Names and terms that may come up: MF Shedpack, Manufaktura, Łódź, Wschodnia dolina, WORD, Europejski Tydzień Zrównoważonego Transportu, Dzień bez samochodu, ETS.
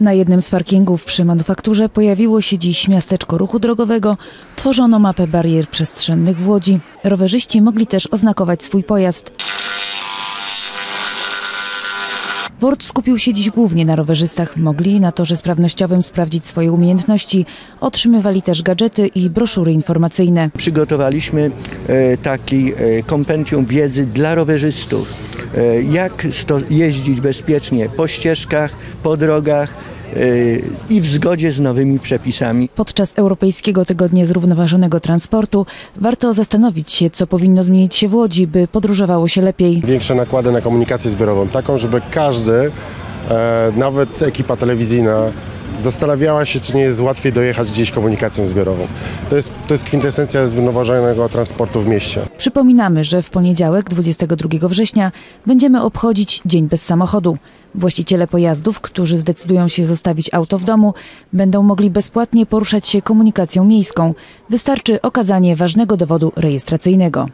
Na jednym z parkingów przy Manufakturze pojawiło się dziś miasteczko ruchu drogowego, tworzono mapę barier przestrzennych w Łodzi. Rowerzyści mogli też oznakować swój pojazd. WORD skupił się dziś głównie na rowerzystach. Mogli na torze sprawnościowym sprawdzić swoje umiejętności. Otrzymywali też gadżety i broszury informacyjne. Przygotowaliśmy taki kompendium wiedzy dla rowerzystów. Jak jeździć bezpiecznie po ścieżkach, po drogach i w zgodzie z nowymi przepisami. Podczas Europejskiego Tygodnia Zrównoważonego Transportu warto zastanowić się, co powinno zmienić się w Łodzi, by podróżowało się lepiej. Większe nakłady na komunikację zbiorową, taką, żeby każdy, nawet ekipa telewizyjna, zastanawiała się, czy nie jest łatwiej dojechać gdzieś komunikacją zbiorową. To jest kwintesencja zrównoważonego transportu w mieście. Przypominamy, że w poniedziałek, 22 września, będziemy obchodzić Dzień bez samochodu. Właściciele pojazdów, którzy zdecydują się zostawić auto w domu, będą mogli bezpłatnie poruszać się komunikacją miejską. Wystarczy okazanie ważnego dowodu rejestracyjnego.